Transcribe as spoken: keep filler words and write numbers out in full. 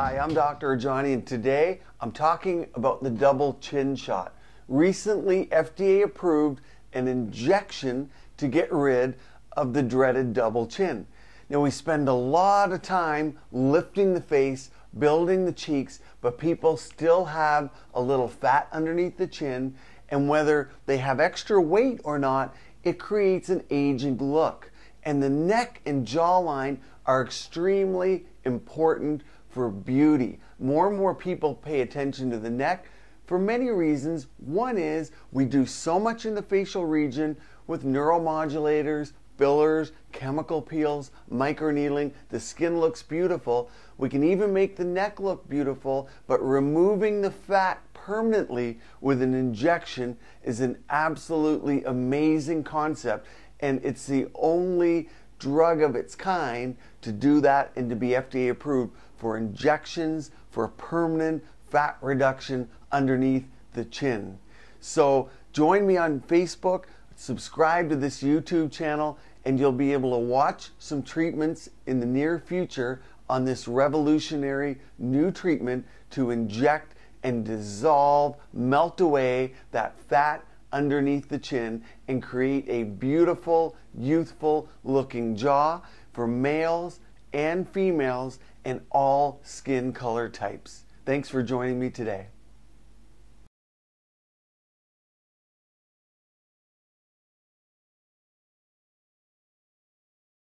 Hi, I'm Doctor Rajani, and today I'm talking about the double chin shot. Recently, F D A approved an injection to get rid of the dreaded double chin. Now, we spend a lot of time lifting the face, building the cheeks, but people still have a little fat underneath the chin, and whether they have extra weight or not, it creates an aging look. And the neck and jawline are extremely important for beauty. More and more people pay attention to the neck for many reasons. One is we do so much in the facial region with neuromodulators, fillers, chemical peels, microneedling. The skin looks beautiful. We can even make the neck look beautiful, but removing the fat permanently with an injection is an absolutely amazing concept, and it's the only drug of its kind to do that and to be F D A approved for injections for permanent fat reduction underneath the chin. So join me on Facebook, subscribe to this YouTube channel, and you'll be able to watch some treatments in the near future on this revolutionary new treatment to inject and dissolve, melt away that fat underneath the chin and create a beautiful, youthful looking jaw for males and females and all skin color types. Thanks for joining me today.